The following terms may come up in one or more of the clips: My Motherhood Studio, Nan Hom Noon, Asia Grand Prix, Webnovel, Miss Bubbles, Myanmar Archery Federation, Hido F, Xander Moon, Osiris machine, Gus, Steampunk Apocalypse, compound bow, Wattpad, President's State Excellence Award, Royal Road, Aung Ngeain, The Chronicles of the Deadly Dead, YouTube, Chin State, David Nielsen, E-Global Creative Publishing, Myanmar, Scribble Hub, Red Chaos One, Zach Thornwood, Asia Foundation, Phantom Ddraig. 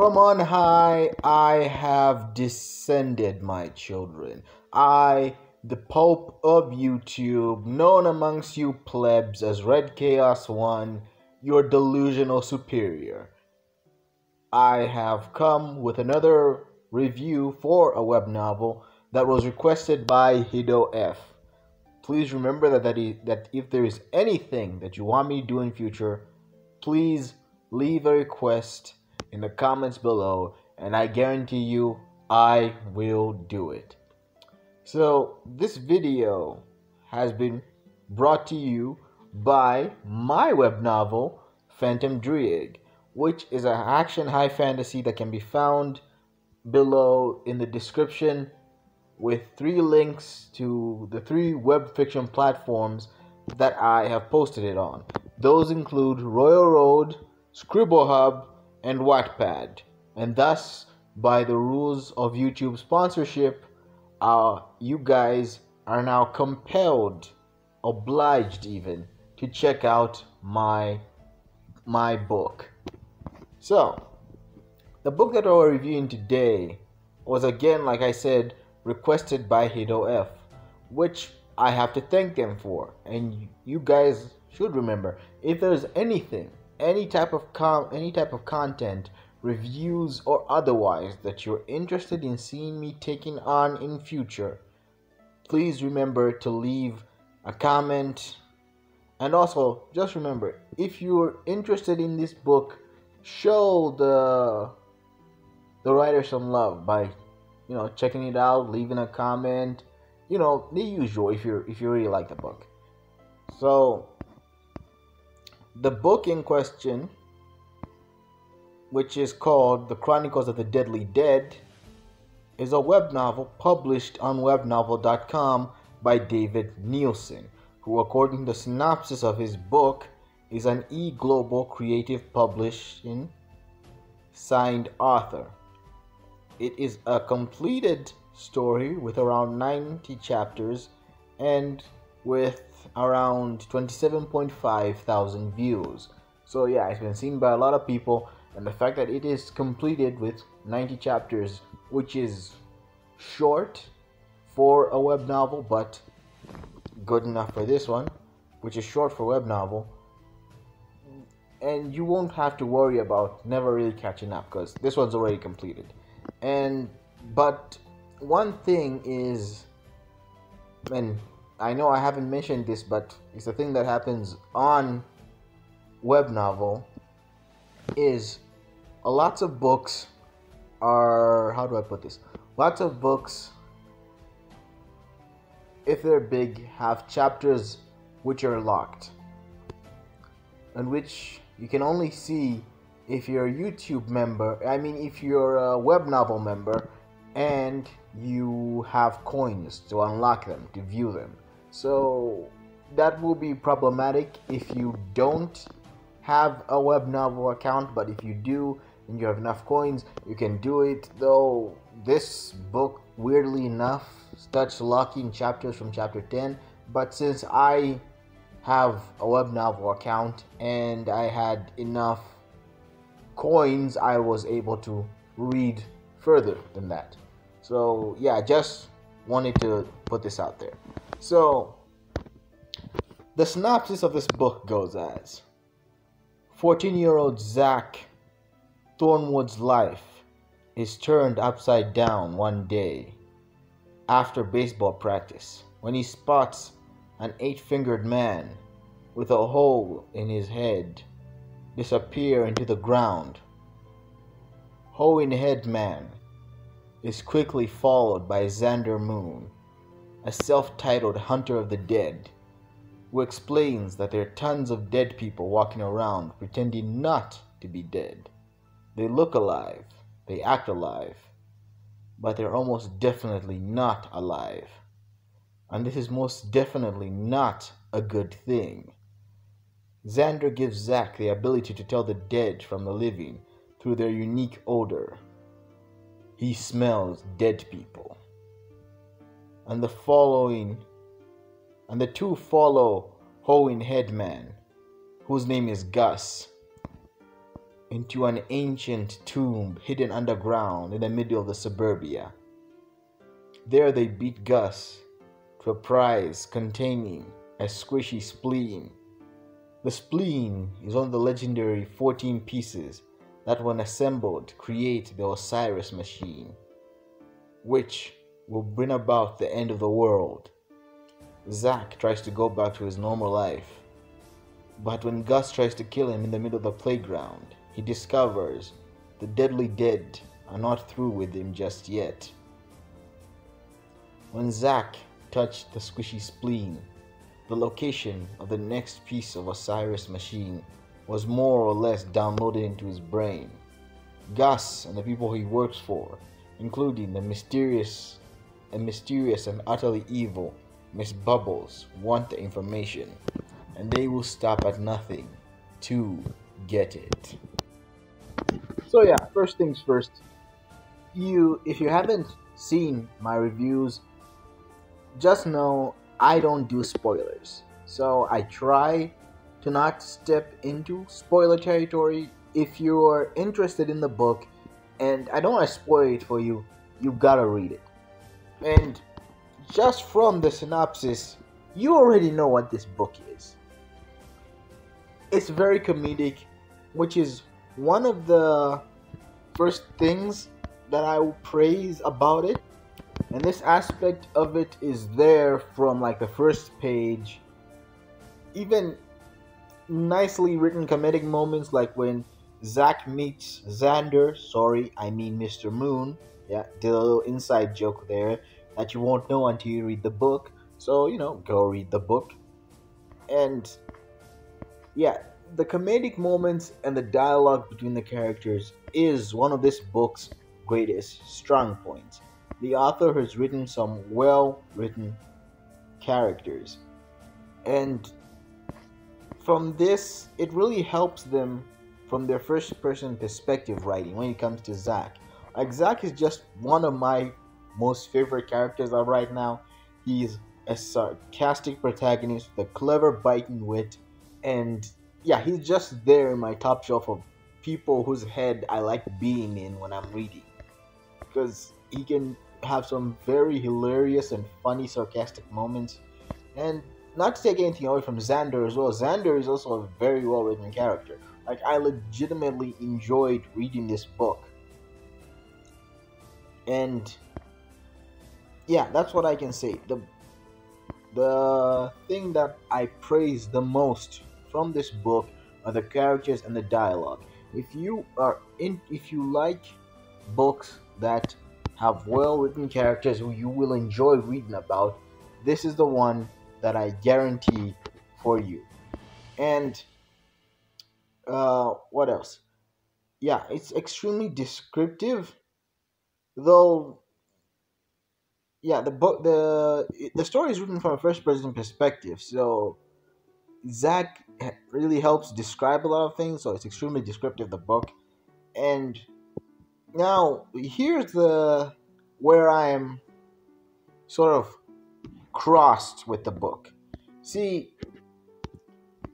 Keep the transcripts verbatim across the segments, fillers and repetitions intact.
From on high I have descended, my children. I, the Pope of YouTube, known amongst you plebs as Red Chaos One, your delusional superior. I have come with another review for a web novel that was requested by Hido F. Please remember that, that, he, that if there is anything that you want me to do in future, please leave a request in the comments below, and I guarantee you I will do it. So this video has been brought to you by my web novel Phantom Ddraig, which is an action high fantasy that can be found below in the description, with three links to the three web fiction platforms that I have posted it on. Those include Royal Road, Scribble Hub, and Wattpad. And thus, by the rules of YouTube sponsorship, uh, you guys are now compelled, obliged even, to check out my my book. So, the book that we're reviewing today was, again, like I said, requested by Hido F, which I have to thank them for. And you guys should remember, if there's anything, any type of com any type of content, reviews or otherwise, that you're interested in seeing me taking on in future, please remember to leave a comment. And also, just remember, if you're interested in this book, show the the writer some love by, you know, checking it out, leaving a comment, you know, the usual, if you if you really like the book. So the book in question, which is called The Chronicles of the Deadly Dead, is a web novel published on web novel dot com by David Nielsen, who, according to the synopsis of his book, is an E-Global Creative Publishing signed author. It is a completed story with around ninety chapters and with around twenty-seven point five thousand views. So yeah, it's been seen by a lot of people, and the fact that it is completed with ninety chapters, which is short for a web novel, but good enough for this one, which is short for web novel. And you won't have to worry about never really catching up, because this one's already completed. And but one thing is, and I know I haven't mentioned this, but it's a thing that happens on web novel, is lots of books are, how do I put this, lots of books, if they're big, have chapters which are locked, and which you can only see if you're a YouTube member, I mean if you're a web novel member, and you have coins to unlock them, to view them. So that will be problematic if you don't have a web novel account, but if you do and you have enough coins, you can do it. Though this book, weirdly enough, starts locking chapters from chapter ten, but since I have a web novel account and I had enough coins, I was able to read further than that. So yeah, I just wanted to put this out there. So the synopsis of this book goes as: fourteen year old Zach Thornwood's life is turned upside down one day after baseball practice, when he spots an eight-fingered man with a hole in his head disappear into the ground. Hoeing Head Man is quickly followed by Xander Moon, a self-titled hunter of the dead, who explains that there are tons of dead people walking around pretending not to be dead. They look alive, they act alive, but they're almost definitely not alive. And this is most definitely not a good thing. Xander gives Zach the ability to tell the dead from the living through their unique odor. He smells dead people. And the following, and the two follow Hoeing Headman, whose name is Gus, into an ancient tomb hidden underground in the middle of the suburbia. There they beat Gus to a prize containing a squishy spleen. The spleen is one of the legendary fourteen pieces that when assembled create the Osiris machine, which will bring about the end of the world. Zack tries to go back to his normal life, but when Gus tries to kill him in the middle of the playground, he discovers the Deadly Dead are not through with him just yet. When Zack touched the squishy spleen, the location of the next piece of Osiris machine was more or less downloaded into his brain. Gus and the people he works for, including the mysterious and mysterious and utterly evil Miss Bubbles, want the information, and they will stop at nothing to get it. So yeah, first things first, you if you haven't seen my reviews, just know I don't do spoilers. So I try to not step into spoiler territory. If you're interested in the book and I don't want to spoil it for you, you gotta read it. And just from the synopsis, you already know what this book is. It's very comedic, which is one of the first things that I will praise about it. And this aspect of it is there from like the first page. Even nicely written comedic moments like when Zack meets Xander, sorry, I mean Mister Moon. Yeah, did a little inside joke there that you won't know until you read the book. So, you know, go read the book. And yeah, the comedic moments and the dialogue between the characters is one of this book's greatest strong points. The author has written some well-written characters, and from this, it really helps them from their first-person perspective writing when it comes to Zack. Like, Zack is just one of my most favorite characters of right now. He's a sarcastic protagonist with a clever biting wit, and yeah, he's just there in my top shelf of people whose head I like being in when I'm reading, because he can have some very hilarious and funny sarcastic moments. And not to take anything away from Xander as well, Xander is also a very well written character. Like, I legitimately enjoyed reading this book. And yeah, that's what I can say. The the thing that I praise the most from this book are the characters and the dialogue. If you are in if you like books that have well-written characters who you will enjoy reading about, this is the one that I guarantee for you. And uh, what else? Yeah, it's extremely descriptive, though. Yeah, the book, the the story is written from a first-person perspective, so Zack really helps describe a lot of things. So it's extremely descriptive, the book. And now, here's the where I'm sort of crossed with the book. See,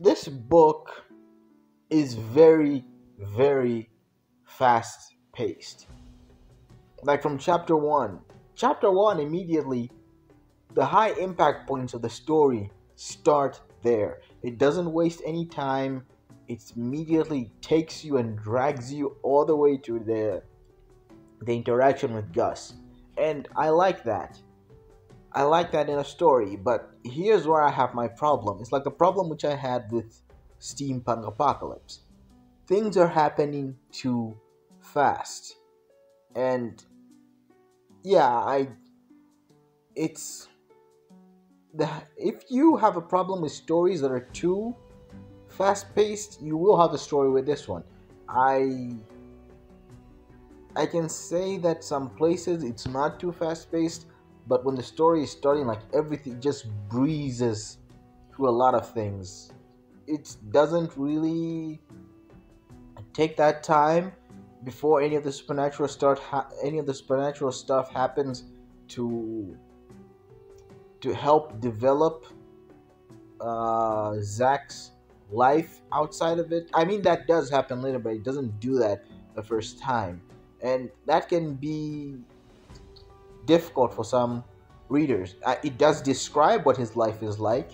this book is very, very fast-paced. Like, from chapter one. Chapter one, immediately, the high impact points of the story start there. It doesn't waste any time. It immediately takes you and drags you all the way to the... the interaction with Gus, and I like that. I like that in a story, but here's where I have my problem. It's like the problem which I had with Steampunk Apocalypse. Things are happening too fast, and yeah, I. It's the if you have a problem with stories that are too fast-paced, you will have a story with this one. I. I can say that some places it's not too fast-paced, but when the story is starting, like, everything just breezes through a lot of things. It doesn't really take that time before any of the supernatural start ha any of the supernatural stuff happens to to help develop uh, Zack's life outside of it. I mean, that does happen later, but it doesn't do that the first time. And that can be difficult for some readers. Uh, it does describe what his life is like,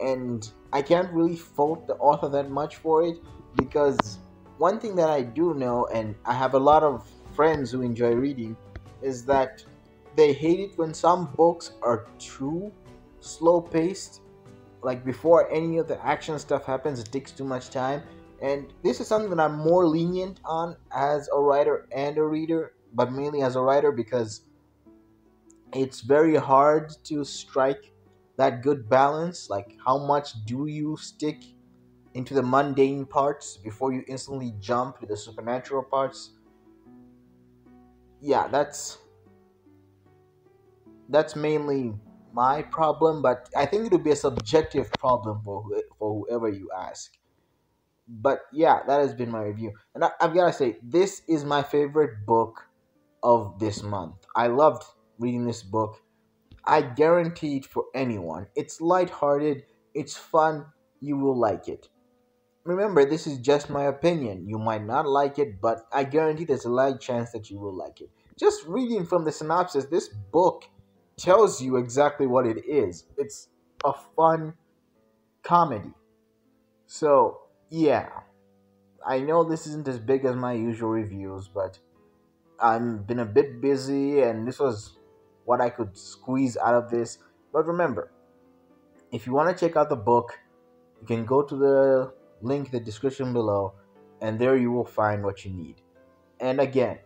and I can't really fault the author that much for it, because one thing that I do know, and I have a lot of friends who enjoy reading, is that they hate it when some books are too slow-paced. Like, before any of the action stuff happens, it takes too much time. And this is something that I'm more lenient on as a writer and a reader, but mainly as a writer, because it's very hard to strike that good balance. Like, how much do you stick into the mundane parts before you instantly jump to the supernatural parts? Yeah, that's that's mainly my problem, but I think it'll be a subjective problem for for whoever you ask. But yeah, that has been my review, and I, I've got to say, this is my favorite book of this month. I loved reading this book. I guarantee it for anyone. It's lighthearted, it's fun, you will like it. Remember, this is just my opinion. You might not like it, but I guarantee there's a large chance that you will like it. Just reading from the synopsis, this book tells you exactly what it is. It's a fun comedy. So, yeah. I know this isn't as big as my usual reviews, but I've been a bit busy, and this was what I could squeeze out of this. But remember, if you want to check out the book, you can go to the link in the description below, and there you will find what you need. And again,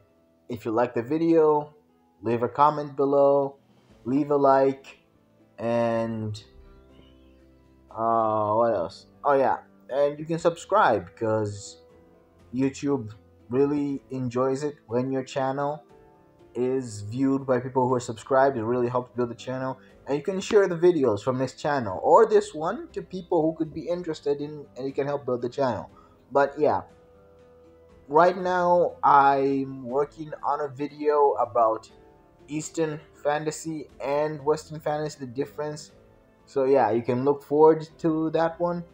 if you like the video, leave a comment below, leave a like, and uh, what else? Oh yeah, and you can subscribe, because YouTube really enjoys it when your channel is viewed by people who are subscribed. It really helps build the channel. And you can share the videos from this channel or this one to people who could be interested in, and it can help build the channel. But yeah, right now I'm working on a video about Eastern fantasy and Western fantasy, the difference. So yeah, you can look forward to that one.